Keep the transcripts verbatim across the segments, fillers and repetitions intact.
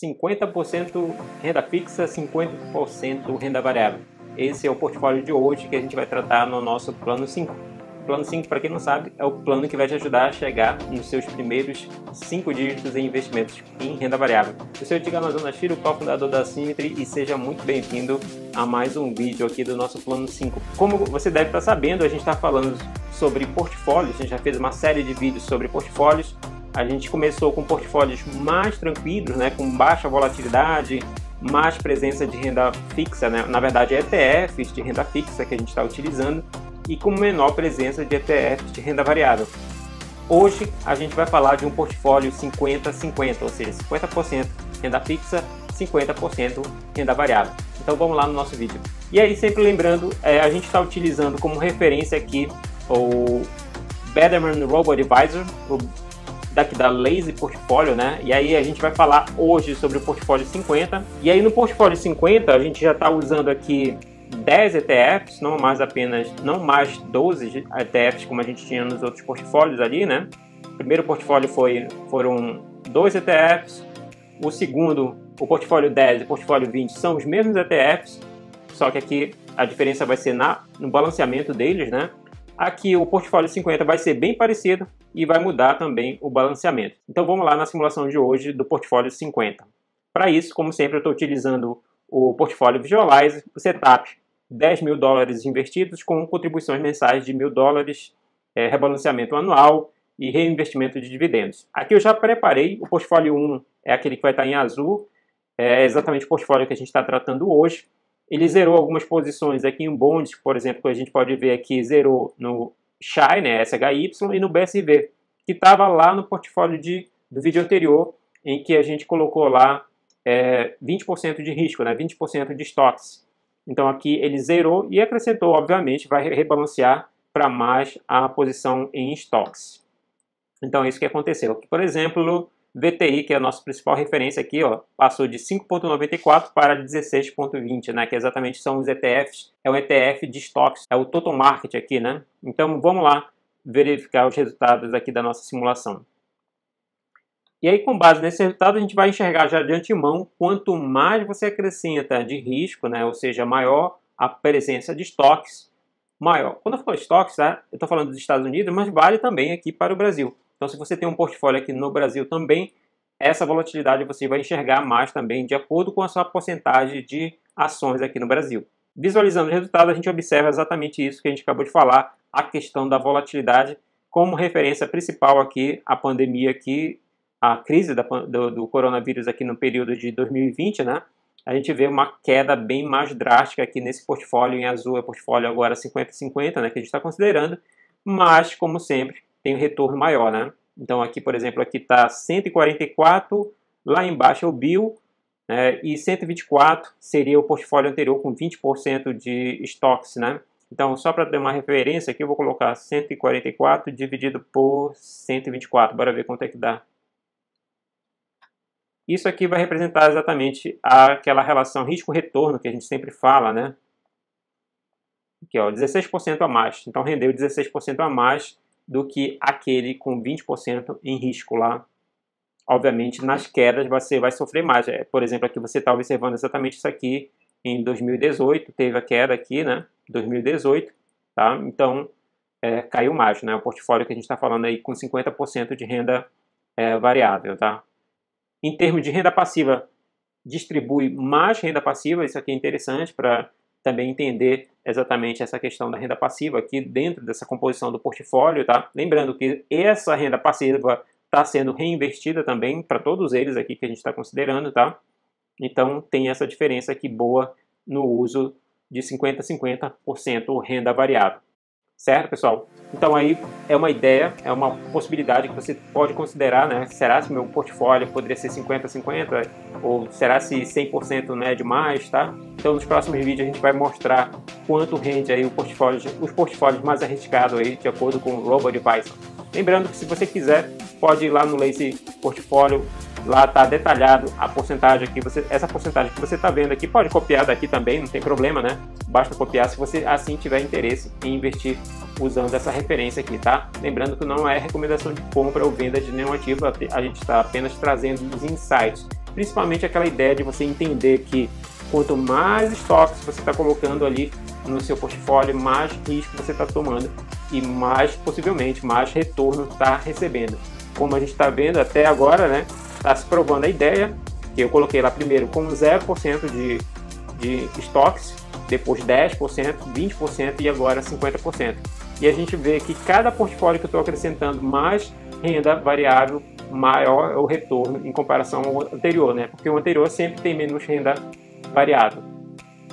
cinquenta por cento renda fixa, cinquenta por cento renda variável. Esse é o portfólio de hoje que a gente vai tratar no nosso plano cinco. Plano cinco, para quem não sabe, é o plano que vai te ajudar a chegar nos seus primeiros cinco dígitos em investimentos em renda variável. Eu sou o Tiago Mazzonashiro, cofundador da Asymmetrii, e seja muito bem-vindo a mais um vídeo aqui do nosso plano cinco. Como você deve estar sabendo, a gente está falando sobre portfólios, a gente já fez uma série de vídeos sobre portfólios. A gente começou com portfólios mais tranquilos, né, com baixa volatilidade, mais presença de renda fixa, né? Na verdade, E T Fs de renda fixa que a gente está utilizando, e com menor presença de E T Fs de renda variável. Hoje a gente vai falar de um portfólio cinquenta cinquenta, ou seja, cinquenta por cento renda fixa, cinquenta por cento renda variável. Então vamos lá no nosso vídeo. E aí, sempre lembrando, é, a gente está utilizando como referência aqui o Betterment Robo Advisor, o daqui da Lazy Portfolio, né? E aí a gente vai falar hoje sobre o portfólio cinquenta. E aí no portfólio cinquenta a gente já está usando aqui dez E T Fs, não mais apenas, não mais doze E T Fs como a gente tinha nos outros portfólios ali, né? O primeiro portfólio foi, foram dois E T Fs, o segundo, o portfólio dez e o portfólio vinte são os mesmos E T Fs, só que aqui a diferença vai ser na, no balanceamento deles, né? Aqui o portfólio cinquenta vai ser bem parecido e vai mudar também o balanceamento. Então vamos lá na simulação de hoje do portfólio cinquenta. Para isso, como sempre, eu estou utilizando o portfólio Visualizer, o setup dez mil dólares investidos com contribuições mensais de mil dólares, é, rebalanceamento anual e reinvestimento de dividendos. Aqui eu já preparei o portfólio um, é aquele que vai estar em azul, é exatamente o portfólio que a gente está tratando hoje. Ele zerou algumas posições aqui em bonds, por exemplo, que a gente pode ver aqui, zerou no S H Y, né, S H Y, e no B S V, que estava lá no portfólio de, do vídeo anterior, em que a gente colocou lá é, vinte por cento de risco, né, vinte por cento de estoques. Então aqui ele zerou e acrescentou, obviamente, vai rebalancear para mais a posição em estoques. Então é isso que aconteceu. Por exemplo, V T I, que é a nossa principal referência aqui, ó, passou de cinco vírgula noventa e quatro para dezesseis vírgula vinte, né, que exatamente são os E T Fs, é o E T F de estoques, é o total market aqui, né? Então vamos lá verificar os resultados aqui da nossa simulação. E aí, com base nesse resultado, a gente vai enxergar já de antemão, quanto mais você acrescenta de risco, né, ou seja, maior a presença de estoques, maior. Quando eu falo estoques, tá? Eu estou falando dos Estados Unidos, mas vale também aqui para o Brasil. Então, se você tem um portfólio aqui no Brasil também, essa volatilidade você vai enxergar mais também de acordo com a sua porcentagem de ações aqui no Brasil. Visualizando o resultado, a gente observa exatamente isso que a gente acabou de falar, a questão da volatilidade como referência principal aqui, a pandemia aqui, a crise da, do, do coronavírus aqui no período de dois mil e vinte, né? A gente vê uma queda bem mais drástica aqui nesse portfólio, em azul é o portfólio agora cinquenta cinquenta, né, que a gente está considerando, mas, como sempre, tem um retorno maior, né? Então aqui, por exemplo, aqui está cento e quarenta e quatro, lá embaixo é o B I L, né? E cento e vinte e quatro seria o portfólio anterior com vinte por cento de estoques, né? Então, só para ter uma referência aqui, eu vou colocar cento e quarenta e quatro dividido por cento e vinte e quatro, bora ver quanto é que dá. Isso aqui vai representar exatamente aquela relação risco-retorno que a gente sempre fala, né? Aqui, ó, dezesseis por cento a mais, então rendeu dezesseis por cento a mais do que aquele com vinte por cento em risco lá. Obviamente, nas quedas você vai sofrer mais. Por exemplo, aqui você está observando exatamente isso aqui. Em dois mil e dezoito, teve a queda aqui, né? dois mil e dezoito, tá? Então, é, caiu mais, né? O portfólio que a gente está falando aí com cinquenta por cento de renda é, variável, tá? Em termos de renda passiva, distribui mais renda passiva. Isso aqui é interessante para também entender exatamente essa questão da renda passiva aqui dentro dessa composição do portfólio, tá? Lembrando que essa renda passiva está sendo reinvestida também para todos eles aqui que a gente está considerando, tá? Então tem essa diferença aqui boa no uso de cinquenta a cinquenta por cento renda variável. Certo, pessoal? Então aí é uma ideia, é uma possibilidade que você pode considerar, né? Será se meu portfólio poderia ser cinquenta cinquenta? Ou será se cem por cento não é demais, tá? Então nos próximos vídeos a gente vai mostrar quanto rende aí o portfólio, os portfólios mais arriscados aí, de acordo com o RoboAdvisor. Lembrando que se você quiser, pode ir lá no Lazy Portfolio, lá tá detalhado a porcentagem que você, essa porcentagem que você tá vendo aqui, pode copiar daqui também, não tem problema, né? Basta copiar se você assim tiver interesse em investir usando essa referência aqui, tá? Lembrando que não é recomendação de compra ou venda de nenhum ativo, a gente está apenas trazendo os insights principalmente aquela ideia de você entender que quanto mais estoques você está colocando ali no seu portfólio, mais risco você está tomando e mais, possivelmente, mais retorno está recebendo. Como a gente está vendo até agora, né, está se provando a ideia que eu coloquei lá primeiro com zero por cento de, de estoques, depois dez por cento, vinte por cento e agora cinquenta por cento. E a gente vê que cada portfólio que eu estou acrescentando mais renda variável, maior é o retorno em comparação ao anterior, né? Porque o anterior sempre tem menos renda variável.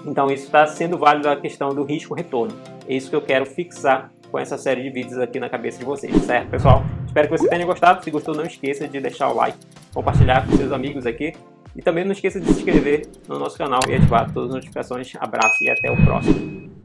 Então isso está sendo válido a questão do risco-retorno. É isso que eu quero fixar com essa série de vídeos aqui na cabeça de vocês, certo, pessoal? Espero que você tenha gostado. Se gostou, não esqueça de deixar o like, compartilhar com seus amigos aqui. E também não esqueça de se inscrever no nosso canal e ativar todas as notificações. Abraço e até o próximo.